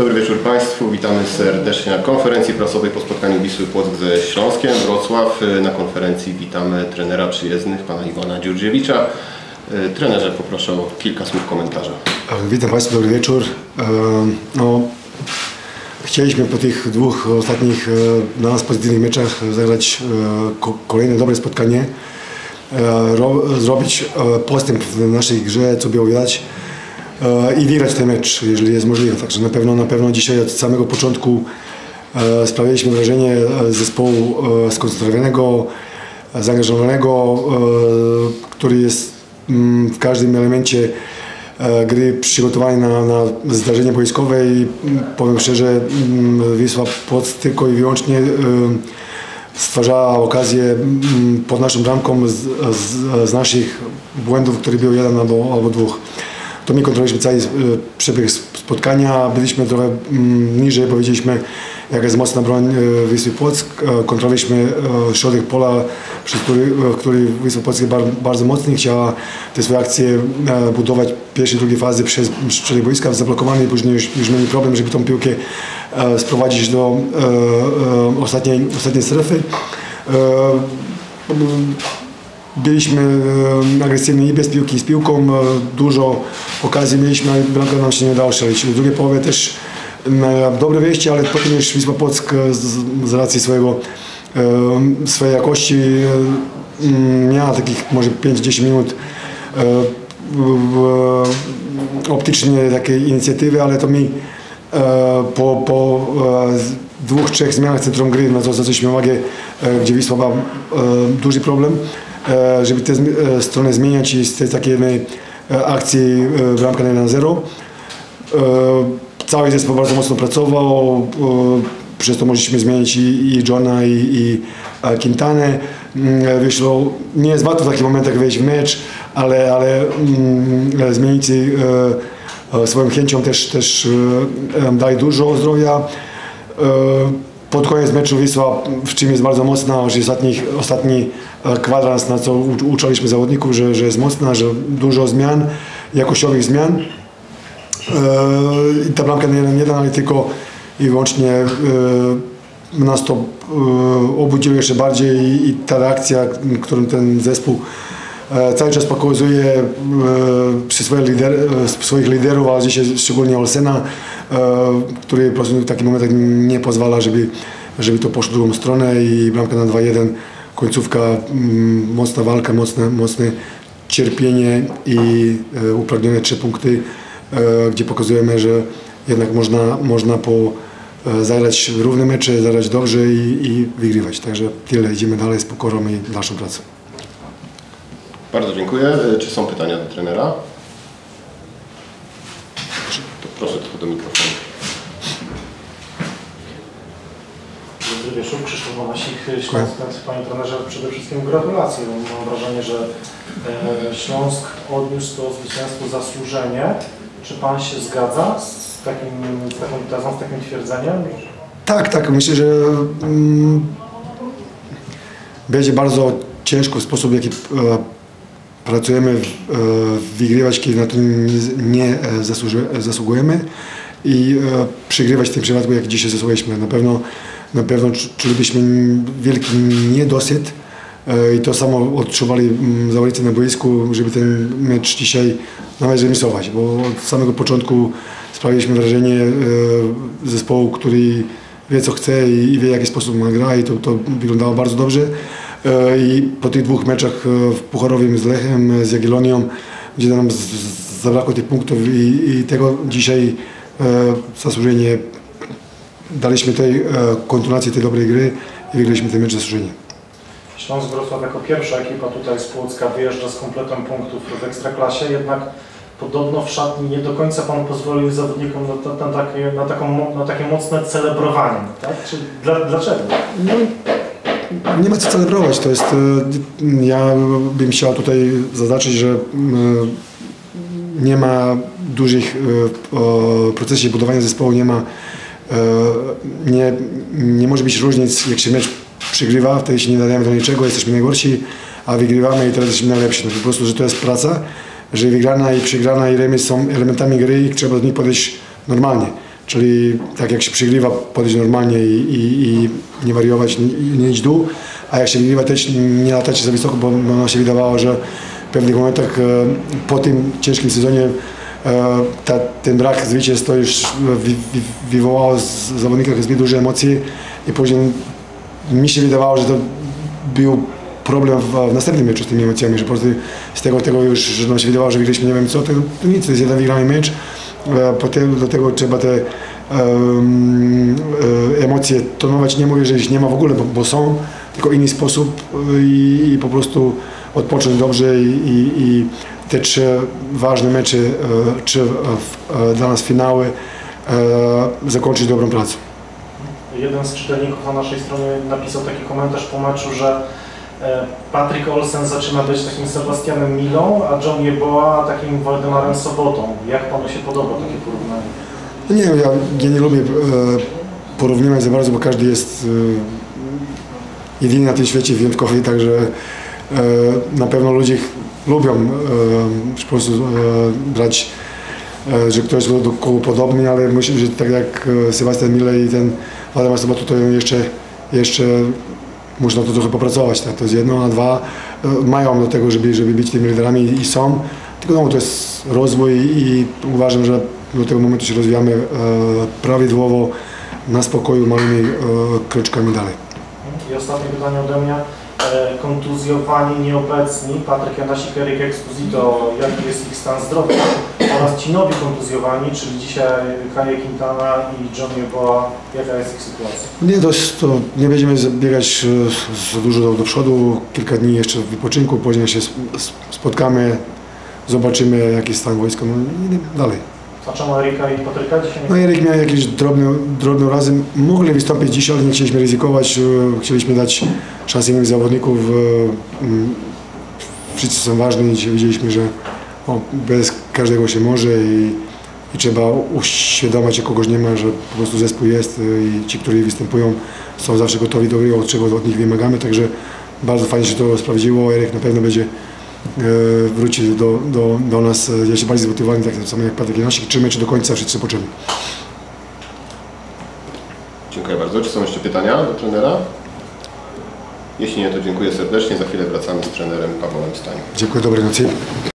Dobry wieczór Państwu, witamy serdecznie na konferencji prasowej po spotkaniu Wisły Płock ze Śląskiem Wrocław. Na konferencji witamy trenera przyjezdnych, pana Ivana Djurdjevicza. Trenerze, poproszę o kilka słów komentarza. Witam Państwa, dobry wieczór. No, chcieliśmy po tych dwóch ostatnich dla nas pozytywnych meczach zagrać kolejne dobre spotkanie, zrobić postęp w naszej grze, co było widać, i wygrać ten mecz, jeżeli jest możliwe. Także na pewno dzisiaj od samego początku sprawiliśmy wrażenie zespołu skoncentrowanego, zaangażowanego, który jest w każdym elemencie gry przygotowany na zdarzenie boiskowe i powiem szczerze, Wisła Płock tylko i wyłącznie stwarza okazję pod naszą bramką z naszych błędów, które były jeden albo dwóch. To my kontrolowaliśmy cały przebieg spotkania, byliśmy trochę niżej, powiedzieliśmy, jaka jest mocna broń Wisły Płock. Kontrolowaliśmy środek pola, przez który Wisła Płock jest bardzo mocny. Chciała te swoje akcje budować w pierwszej, drugiej fazy przez środek boiska, zablokowany, i później już mieli problem, żeby tą piłkę sprowadzić do ostatniej strefy. Byliśmy agresywni i bez piłki, i z piłką. Dużo okazji mieliśmy, ale bramka nam się nie dała strzelić. W drugiej połowie też dobre wyjście, ale potem już Wisła Płock z racji swojej jakości miała takich może 5-10 minut optycznie takiej inicjatywy, ale to mi po dwóch, trzech zmianach centrum gry, na to zwróciliśmy uwagę, gdzie Wisła ma duży problem, żeby tę stronę zmieniać i z tej takiej jednej akcji bramka 1-0. Cały zespół bardzo mocno pracował, przez to mogliśmy zmienić i Johna, i Quintanę. Wyszło, nie jest łatwo w takich momentach wejść w mecz, ale zmiennicy swoją chęcią też daje dużo zdrowia. Pod koniec meczu Wisła, w czym jest bardzo mocna, już ostatni kwadrans, na co uczyliśmy zawodników, że jest mocna, że dużo zmian, jakościowych zmian. I ta bramka nie da, ale tylko i wyłącznie nas to obudziło jeszcze bardziej i ta reakcja, którą ten zespół cały czas pokazuje przy swoich liderów, ale dzisiaj szczególnie Olsena, który po prostu w takich momentach nie pozwala, żeby to poszło w drugą stronę, i bramka na 2-1, końcówka, mocna walka, mocne cierpienie i upragnione 3 punkty, gdzie pokazujemy, że jednak można zagrać równe mecze, zagrać dobrze i wygrywać. Także tyle, idziemy dalej z pokorą i dalszą pracą. Bardzo dziękuję. Czy są pytania do trenera? To proszę tylko do mikrofonu. Dobry wieczór, Krzysztof Manasik, Śląsk. Panie trenerze, przede wszystkim gratulacje. Mam wrażenie, że Śląsk odniósł to zwycięstwo zasłużenie. Czy pan się zgadza z taką twierdzeniem? Tak. Myślę, że będzie bardzo ciężko sposób, w jaki pracujemy, wygrywać, kiedy na to nie zasługujemy, i przegrywać w tym przypadku, jak dzisiaj zasługujemy. Na pewno czulibyśmy wielki niedosyt i to samo odczuwali zawodnicy na boisku, żeby ten mecz dzisiaj nawet remisować, bo od samego początku sprawiliśmy wrażenie zespołu, który wie, co chce i wie, w jaki sposób ma gra, i to wyglądało bardzo dobrze. I po tych dwóch meczach w Pucharowym z Lechem, z Jagiellonią, gdzie nam zabrakło tych punktów i tego, dzisiaj zasłużenie daliśmy kontynuacji tej dobrej gry i wygraliśmy ten mecz zasłużenie. Śląsk Wrocław jako pierwsza ekipa tutaj z Płocka wyjeżdża z kompletem punktów w Ekstraklasie, jednak podobno w szatni nie do końca pan pozwolił zawodnikom na takie mocne celebrowanie, tak? Czy dlaczego? No, nie ma co celebrować. To jest, ja bym chciał tutaj zaznaczyć, że nie ma dużych w procesie budowania zespołu, nie może być różnic. Jak się mecz przegrywa, wtedy się nie nadajemy do niczego, jesteśmy najgorsi, a wygrywamy i teraz jesteśmy najlepsi. No, po prostu, że to jest praca, że wygrana i przegrana i remis są elementami gry i trzeba do nich podejść normalnie. Czyli tak jak się przygrywa, podejść normalnie i nie wariować, nie iść dół, a jak się wygrywa, też nie latać za wysoko, bo nam się wydawało, że w pewnych momentach po tym ciężkim sezonie ten brak zwycięstwa już wywołał w zawodnikach zbyt duże emocje i później mi się wydawało, że to był problem w następnym meczu z tymi emocjami, że po prostu z tego już nam się wydawało, że wygraliśmy nie wiem co, to nic, to jest jeden wygrany mecz. Potem do tego trzeba te emocje tonować, nie mówię, że ich nie ma w ogóle, bo są, tylko inny sposób i po prostu odpocząć dobrze i te trzy ważne mecze, czy dla nas finały, zakończyć dobrą pracę. Jeden z czytelników na naszej stronie napisał taki komentarz po meczu, że Patrick Olsen zaczyna być takim Sebastianem Milą, a John Nieboła takim Waldemarem Sobotą. Jak panu się podoba takie porównanie? No nie wiem, ja nie lubię porównywać za bardzo, bo każdy jest jedyny na tym świecie wyjątkowy, także na pewno ludzie lubią po prostu brać, że ktoś był do kogo podobny, ale myślę, że tak jak Sebastian Mila i ten Waldemar Sobota, to jeszcze można to trochę popracować, tak? To jest jedno, a dwa mają do tego, żeby być tymi liderami i są. Tylko no, to jest rozwój i uważam, że do tego momentu się rozwijamy prawidłowo, na spokoju, małymi kroczkami dalej. I ostatnie pytanie ode mnie. Kontuzjowani, nieobecni, Patrick Manasik, Eryk, Exposito, jaki jest ich stan zdrowia? Oraz ci nowi kontuzjowani, czyli dzisiaj Quintana i John Nieboła, jaka jest ich sytuacja? To nie będziemy zabiegać za dużo do przodu, kilka dni jeszcze w wypoczynku, później się spotkamy, zobaczymy jaki jest stan wojska, no i dalej. A czemu Eryka i Patryka dzisiaj? No Eryk miał jakieś drobne urazy, mogli wystąpić dzisiaj, ale nie chcieliśmy ryzykować, chcieliśmy dać szansę innych zawodników, wszyscy są ważni i dzisiaj widzieliśmy, że bez każdego się może i trzeba uświadomić, jak kogoś nie ma, że po prostu zespół jest i ci, którzy występują, są zawsze gotowi do gry, od czego od nich wymagamy, także bardzo fajnie się to sprawdziło. Eryk na pewno będzie wrócił do nas jeszcze bardziej zmotywowany, tak samo jak Patrick Olsen. Trzymajmy się do końca, wszyscy potrzebni. Dziękuję bardzo. Czy są jeszcze pytania do trenera? Jeśli nie, to dziękuję serdecznie. Za chwilę wracamy z trenerem Pawłem Stanem. Dziękuję, dobrej nocy.